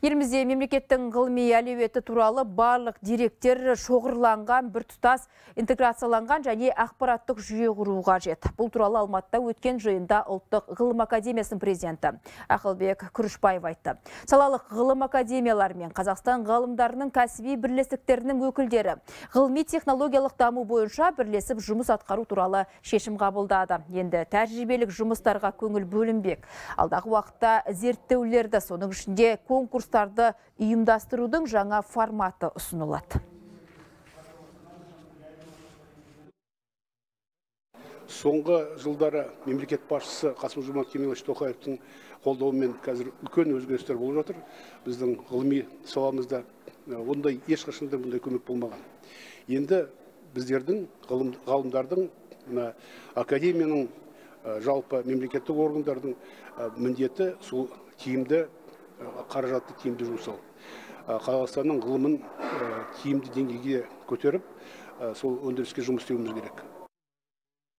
Елімізде мемлекеттің ғылыми әлеуеті туралы барлық деректер шоғырланған, біртұтас интеграцияланған және ақпараттық жүйе құру қажет. Бұл туралы Алматыда өткен жиында Ұлттық ғылым академиясының президенті Ақылбек Күрішбай айтты. Салалық ғылым академиялары мен Қазақстан ғалымдарының кәсіби бірлестіктерінің өкілдері ғылыми технологиялық даму бойынша бірлесіп жұмыс атқару туралы шешім қабылдады. Енді тәжірибелік жұмыстарға көңіл бөлінбек. Алдағы уақытта зерттеулерді, соның ішінде конкурстарды ұйымдастырудың жаңа форматы ұсынылады. Соңғы жылдары мемлекет басшысы Қасым-Жомарт Кемелович Тоқаевтың қолдауымен қазір үлкен өзгерістер болып жатыр. Біздің ғылыми саламызда ондай ешқашан да бұндай көмек болмаған. Енді біздердің ғалымдардың, академияның, жалпы мемлекеттік органдардың міндеті сол тиімді қаражатты тиімді жұмсау. Қазақстанның ғылымын тиімді деңгейге көтеріп, сол өндіріске жұмыс істеуіміз керек.